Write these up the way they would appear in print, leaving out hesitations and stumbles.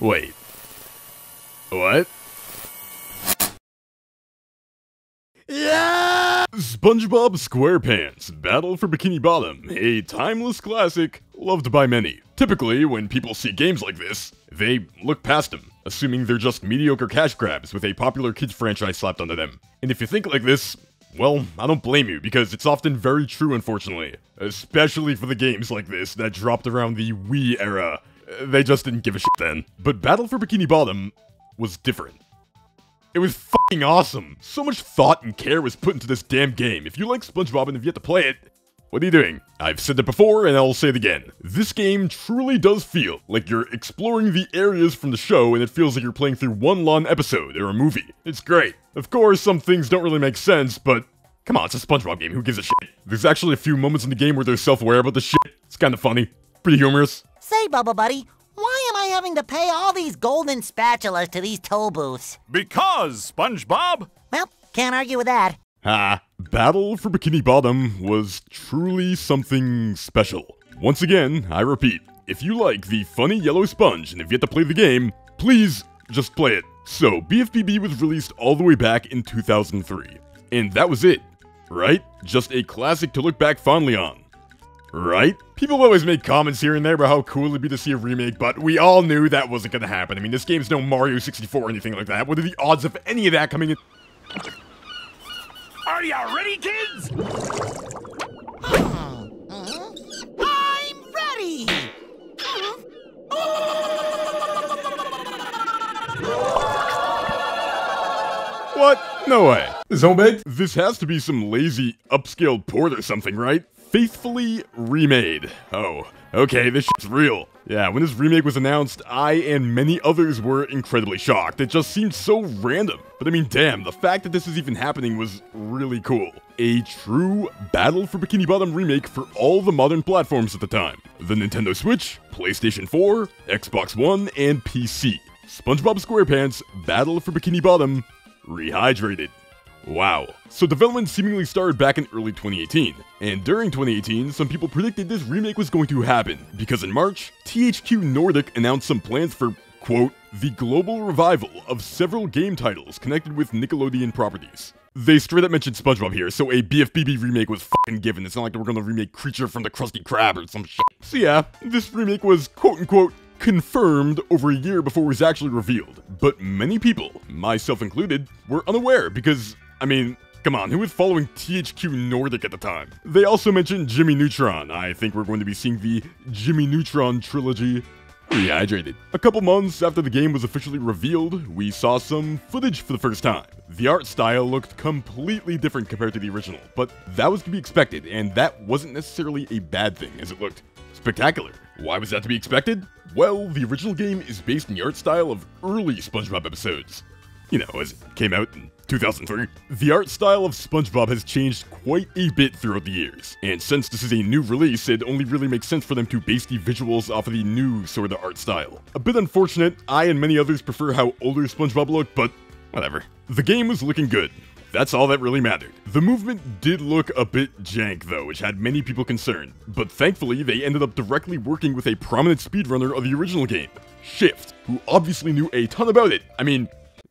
Wait. What? Yeah! SpongeBob SquarePants, Battle for Bikini Bottom, a timeless classic loved by many. Typically, when people see games like this, they look past them, assuming they're just mediocre cash grabs with a popular kids franchise slapped onto them. And if you think like this, well, I don't blame you, because it's often very true, unfortunately. Especially for the games like this that dropped around the Wii era. They just didn't give a shit then. But Battle for Bikini Bottom was different. It was fucking awesome! So much thought and care was put into this damn game. If you like SpongeBob and have yet to play it, what are you doing? I've said that before, and I'll say it again. This game truly does feel like you're exploring the areas from the show, and it feels like you're playing through one long episode or a movie. It's great. Of course, some things don't really make sense, but come on, it's a SpongeBob game, who gives a shit? There's actually a few moments in the game where they're self-aware about the shit. It's kinda funny. Pretty humorous. Say, Bubba Buddy, why am I having to pay all these golden spatulas to these toll booths? Because, SpongeBob! Well, can't argue with that. Ha. Battle for Bikini Bottom was truly something special. Once again, I repeat, if you like the funny yellow sponge and have yet to play the game, please just play it. So, BFBB was released all the way back in 2003. And that was it, right? Just a classic to look back fondly on. Right? People always make comments here and there about how cool it'd be to see a remake, but we all knew that wasn't gonna happen. I mean, this game's no Mario 64 or anything like that. What are the odds of any of that coming in? Are ya ready, kids? I'm ready! What? No way. Zombie? This has to be some lazy upscaled port or something, right? Faithfully remade. Oh, okay, this shit's real. Yeah, when this remake was announced, I and many others were incredibly shocked. It just seemed so random. But I mean, damn, the fact that this is even happening was really cool. A true Battle for Bikini Bottom remake for all the modern platforms at the time. The Nintendo Switch, PlayStation 4, Xbox One, and PC. SpongeBob SquarePants Battle for Bikini Bottom Rehydrated. Wow. So development seemingly started back in early 2018, and during 2018, some people predicted this remake was going to happen, because in March, THQ Nordic announced some plans for, quote, the global revival of several game titles connected with Nickelodeon properties. They straight up mentioned SpongeBob here, so a BFBB remake was fucking given. It's not like they were gonna remake Creature from the Krusty Krab or some shit. So yeah, this remake was quote-unquote confirmed over a year before it was actually revealed, but many people, myself included, were unaware because, I mean, come on, who was following THQ Nordic at the time? They also mentioned Jimmy Neutron. I think we're going to be seeing the Jimmy Neutron trilogy rehydrated. A couple months after the game was officially revealed, we saw some footage for the first time. The art style looked completely different compared to the original, but that was to be expected, and that wasn't necessarily a bad thing, as it looked spectacular. Why was that to be expected? Well, the original game is based on the art style of early SpongeBob episodes. You know, as it came out in 2003. The art style of SpongeBob has changed quite a bit throughout the years, and since this is a new release, it only really makes sense for them to base the visuals off of the new sort of art style. A bit unfortunate, I and many others prefer how older SpongeBob looked, but whatever. The game was looking good. That's all that really mattered. The movement did look a bit jank though, which had many people concerned, but thankfully they ended up directly working with a prominent speedrunner of the original game, Shift, who obviously knew a ton about it. I mean,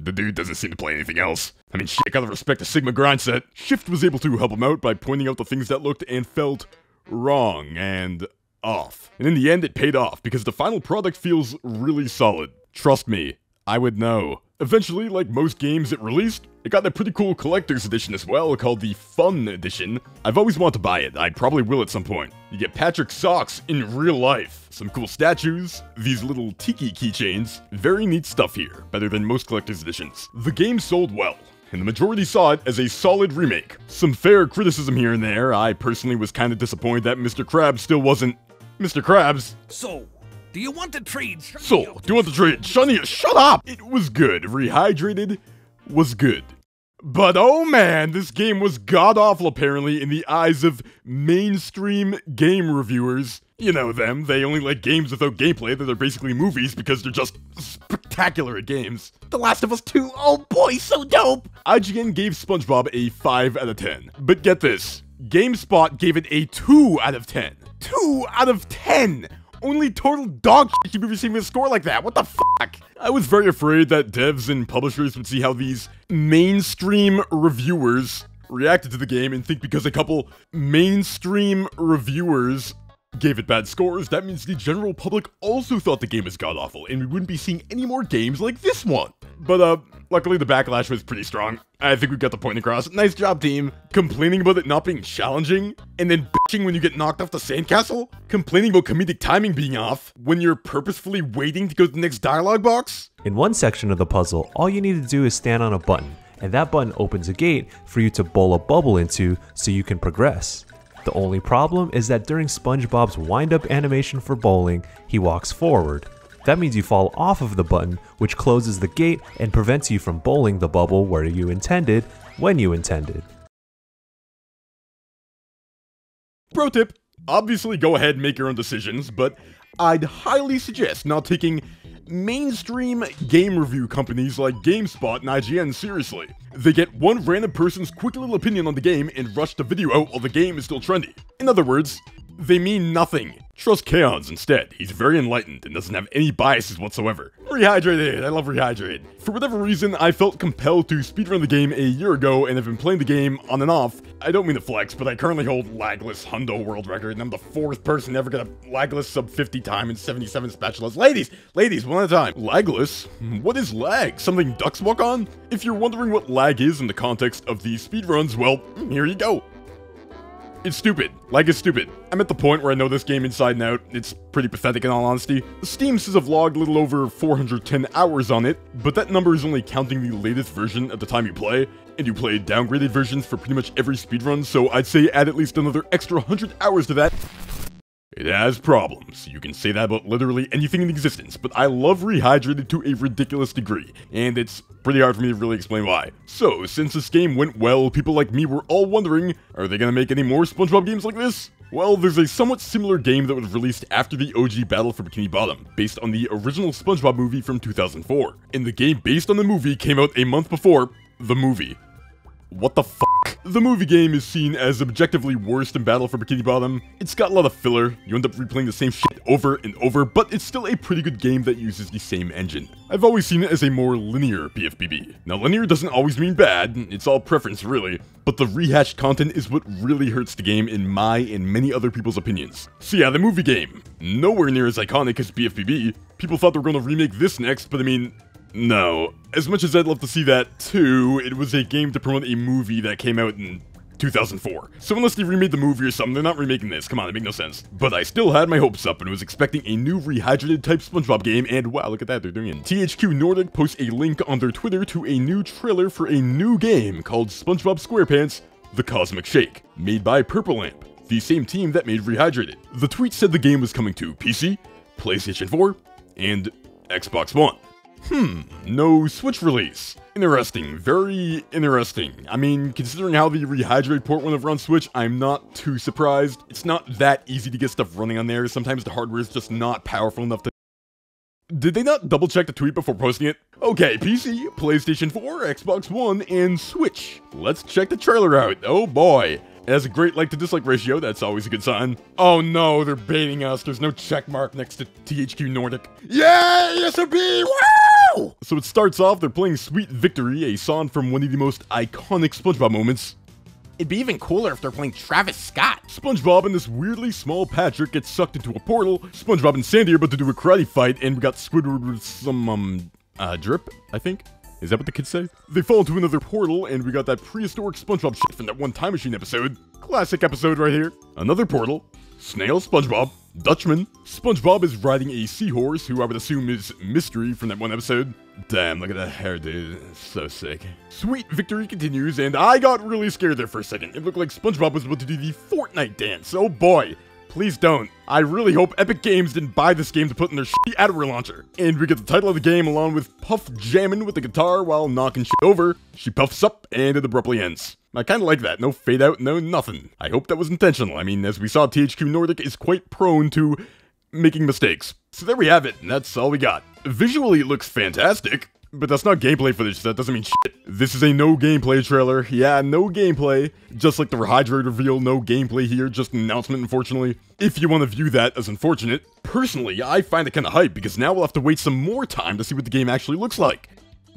the dude doesn't seem to play anything else. I mean, shit, gotta respect the Sigma grind set. Shift was able to help him out by pointing out the things that looked and felt wrong and off. And in the end, it paid off because the final product feels really solid. Trust me, I would know. Eventually, like most games it released, it got that pretty cool collector's edition as well, called the Fun Edition. I've always wanted to buy it, I probably will at some point. You get Patrick socks in real life, some cool statues, these little tiki keychains, very neat stuff here, better than most collector's editions. The game sold well, and the majority saw it as a solid remake. Some fair criticism here and there, I personally was kinda disappointed that Mr. Krabs still wasn't Mr. Krabs. So, do you want the trade? Shania, shut up! It was good. Rehydrated was good. But oh man, this game was god-awful apparently in the eyes of mainstream game reviewers. You know them, they only like games without gameplay, that they're basically movies because they're just spectacular at games. The Last of Us 2, oh boy, so dope! IGN gave SpongeBob a 5 out of 10. But get this, GameSpot gave it a 2 out of 10. 2 out of 10! Only total dog shit should be receiving a score like that. What the fuck? I was very afraid that devs and publishers would see how these mainstream reviewers reacted to the game and think because a couple mainstream reviewers gave it bad scores, that means the general public also thought the game was god-awful, and we wouldn't be seeing any more games like this one. But, luckily the backlash was pretty strong. I think we got the point across. Nice job, team. Complaining about it not being challenging, and then bitching when you get knocked off the sandcastle? Complaining about comedic timing being off, when you're purposefully waiting to go to the next dialogue box? In one section of the puzzle, all you need to do is stand on a button, and that button opens a gate for you to bowl a bubble into so you can progress. The only problem is that during SpongeBob's wind-up animation for bowling, he walks forward. That means you fall off of the button, which closes the gate and prevents you from bowling the bubble where you intended, when you intended. Pro tip, obviously go ahead and make your own decisions, but I'd highly suggest not taking mainstream game review companies like GameSpot and IGN seriously. They get one random person's quick little opinion on the game and rush the video out while the game is still trendy. In other words, they mean nothing. Trust Kaons instead. He's very enlightened and doesn't have any biases whatsoever. Rehydrated! I love Rehydrated. For whatever reason, I felt compelled to speedrun the game a year ago and have been playing the game on and off. I don't mean to flex, but I currently hold lagless Hundo world record, and I'm the fourth person ever got a lagless sub 50 time in 77 spatulas. Ladies, one at a time. Lagless? What is lag? Something ducks walk on? If you're wondering what lag is in the context of these speedruns, well, here you go. It's stupid. Lag is stupid. I'm at the point where I know this game inside and out. It's pretty pathetic in all honesty. Steam says I've logged a little over 410 hours on it, but that number is only counting the latest version at the time you play, and you play downgraded versions for pretty much every speedrun, so I'd say add at least another extra 100 hours to that. It has problems. You can say that about literally anything in existence, but I love Rehydrated to a ridiculous degree, and it's pretty hard for me to really explain why. So, since this game went well, people like me were all wondering, are they gonna make any more SpongeBob games like this? Well, there's a somewhat similar game that was released after the OG battle for Bikini Bottom, based on the original SpongeBob movie from 2004. And the game based on the movie came out a month before the movie. What the fuck? The movie game is seen as objectively worse than Battle for Bikini Bottom. It's got a lot of filler, you end up replaying the same shit over and over, but it's still a pretty good game that uses the same engine. I've always seen it as a more linear PFBB. Now linear doesn't always mean bad, it's all preference really, but the rehashed content is what really hurts the game in my and many other people's opinions. So yeah, the movie game, nowhere near as iconic as PFBB. People thought they were gonna remake this next, but I mean, no. As much as I'd love to see that too, it was a game to promote a movie that came out in 2004. So unless they remade the movie or something, they're not remaking this. Come on, it makes no sense. But I still had my hopes up and was expecting a new Rehydrated type SpongeBob game, and wow, look at that, they're doing it. THQ Nordic posts a link on their Twitter to a new trailer for a new game called SpongeBob SquarePants, The Cosmic Shake, made by Purple Lamp, the same team that made Rehydrated. The tweet said the game was coming to PC, PlayStation 4, and Xbox One. No Switch release. Interesting, very interesting. I mean, considering how the Rehydrate port went over on Switch, I'm not too surprised. It's not that easy to get stuff running on there. Sometimes the hardware is just not powerful enough to... Did they not double check the tweet before posting it? Okay, PC, PlayStation 4, Xbox One, and Switch. Let's check the trailer out. Oh boy. It has a great like to dislike ratio, that's always a good sign. Oh no, they're baiting us. There's no check mark next to THQ Nordic. Yeah, SRB! Wow! So it starts off, they're playing Sweet Victory, a song from one of the most iconic SpongeBob moments. It'd be even cooler if they're playing Travis Scott. SpongeBob and this weirdly small Patrick get sucked into a portal. SpongeBob and Sandy are about to do a karate fight, and we got Squidward with some, drip, I think. Is that what the kids say? They fall into another portal, and we got that prehistoric SpongeBob shit from that one Time Machine episode. Classic episode right here. Another portal. Snail SpongeBob. Dutchman. SpongeBob is riding a seahorse, who I would assume is Mystery from that one episode. Damn, look at that hair, dude. It's so sick. Sweet Victory continues, and I got really scared there for a second. It looked like SpongeBob was about to do the Fortnite dance. Oh boy. Please don't. I really hope Epic Games didn't buy this game to put in their shitty AdWare launcher. And we get the title of the game along with Puff jamming with the guitar while knocking shit over. She puffs up and it abruptly ends. I kinda like that. No fade out, no nothing. I hope that was intentional. I mean, as we saw, THQ Nordic is quite prone to making mistakes. So there we have it, and that's all we got. Visually, it looks fantastic, but that's not gameplay footage, so that doesn't mean shit. This is a no gameplay trailer. Yeah, no gameplay. Just like the Rehydrate reveal, no gameplay here, just an announcement, unfortunately. If you want to view that as unfortunate, personally, I find it kind of hype because now we'll have to wait some more time to see what the game actually looks like.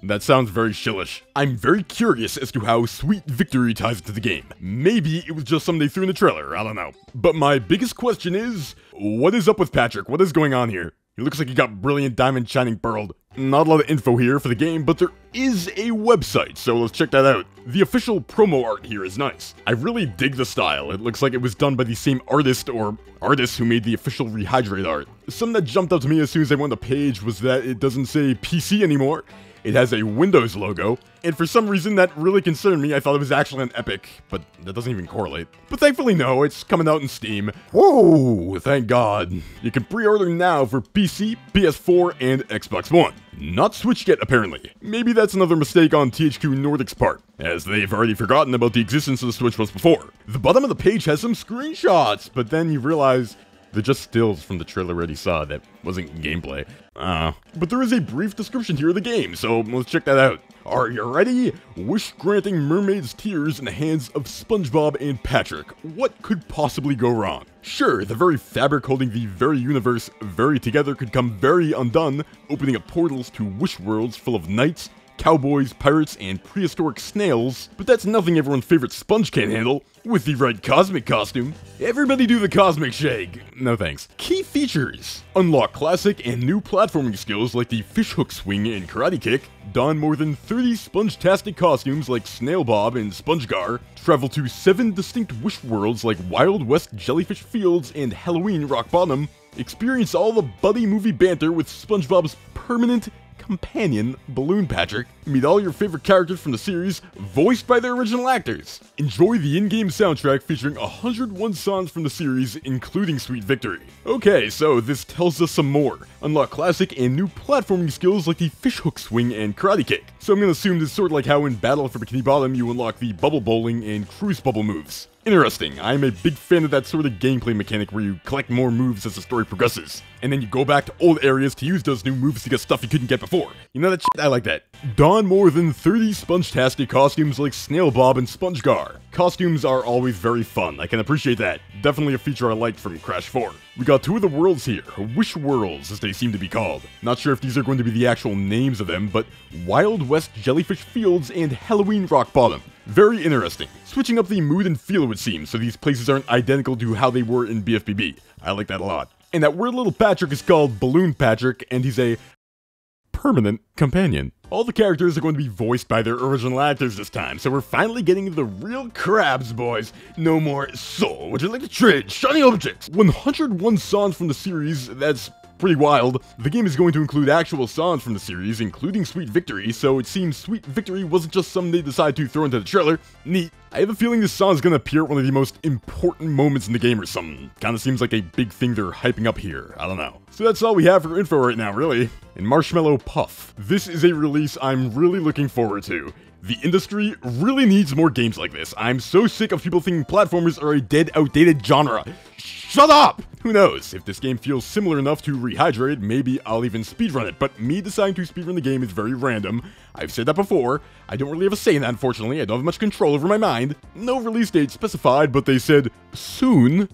That sounds very shillish. I'm very curious as to how Sweet Victory ties into the game. Maybe it was just something they threw in the trailer, I don't know. But my biggest question is, what is up with Patrick? What is going on here? He looks like he got Brilliant Diamond Shining Pearl. Not a lot of info here for the game, but there is a website, so let's check that out. The official promo art here is nice. I really dig the style. It looks like it was done by the same artist or artists who made the official Rehydrate art. Something that jumped out to me as soon as I went on the page was that it doesn't say PC anymore. It has a Windows logo, and for some reason that really concerned me. I thought it was actually on Epic, but that doesn't even correlate. But thankfully, no, it's coming out in Steam. Whoa, thank God. You can pre-order now for PC, PS4, and Xbox One. Not Switch yet, apparently. Maybe that's another mistake on THQ Nordic's part, as they've already forgotten about the existence of the Switch once before. The bottom of the page has some screenshots, but then you realize they're just stills from the trailer I already saw that wasn't gameplay. But there is a brief description here of the game, so let's check that out. Are you ready? Wish-granting mermaids' tears in the hands of SpongeBob and Patrick. What could possibly go wrong? Sure, the very fabric holding the very universe very together could come very undone, opening up portals to wish worlds full of knights, cowboys, pirates, and prehistoric snails, but that's nothing everyone's favorite sponge can't handle, with the right cosmic costume. Everybody do the Cosmic Shake! No thanks. Key features! Unlock classic and new platforming skills like the fishhook swing and karate kick, don more than 30 sponge-tastic costumes like Snail Bob and SpongeGar, travel to 7 distinct wish worlds like Wild West Jellyfish Fields and Halloween Rock Bottom, experience all the buddy movie banter with SpongeBob's permanent companion, Balloon Patrick, meet all your favorite characters from the series, voiced by their original actors. Enjoy the in-game soundtrack featuring 101 songs from the series, including Sweet Victory. Okay, so this tells us some more. Unlock classic and new platforming skills like the fishhook swing and karate kick. So I'm gonna assume this is sort of like how in Battle for Bikini Bottom you unlock the bubble bowling and cruise bubble moves. Interesting, I'm a big fan of that sort of gameplay mechanic where you collect more moves as the story progresses, and then you go back to old areas to use those new moves to get stuff you couldn't get before. You know that shit? I like that. Don more than 30 sponge-tastic costumes like Snail Bob and SpongeGar. Costumes are always very fun, I can appreciate that. Definitely a feature I liked from Crash 4. We got two of the worlds here, Wish Worlds as they seem to be called. Not sure if these are going to be the actual names of them, but Wild West Jellyfish Fields and Halloween Rock Bottom. Very interesting. Switching up the mood and feel, it would seem, so these places aren't identical to how they were in BFBB. I like that a lot. And that weird little Patrick is called Balloon Patrick, and he's a permanent companion. All the characters are going to be voiced by their original actors this time, so we're finally getting the real crabs, boys. No more soul, would you like to trade shiny objects? 101 songs from the series, that's pretty wild. The game is going to include actual songs from the series, including Sweet Victory, so it seems Sweet Victory wasn't just something they decided to throw into the trailer. Neat. I have a feeling this song is going to appear at one of the most important moments in the game or something. Kinda seems like a big thing they're hyping up here, I don't know. So that's all we have for info right now, really. And Marshmallow Puff. This is a release I'm really looking forward to. The industry really needs more games like this. I'm so sick of people thinking platformers are a dead, outdated genre. Shut up! Who knows, if this game feels similar enough to Rehydrate, maybe I'll even speedrun it, but me deciding to speedrun the game is very random. I've said that before, I don't really have a say in that, unfortunately, I don't have much control over my mind. No release date specified, but they said soon.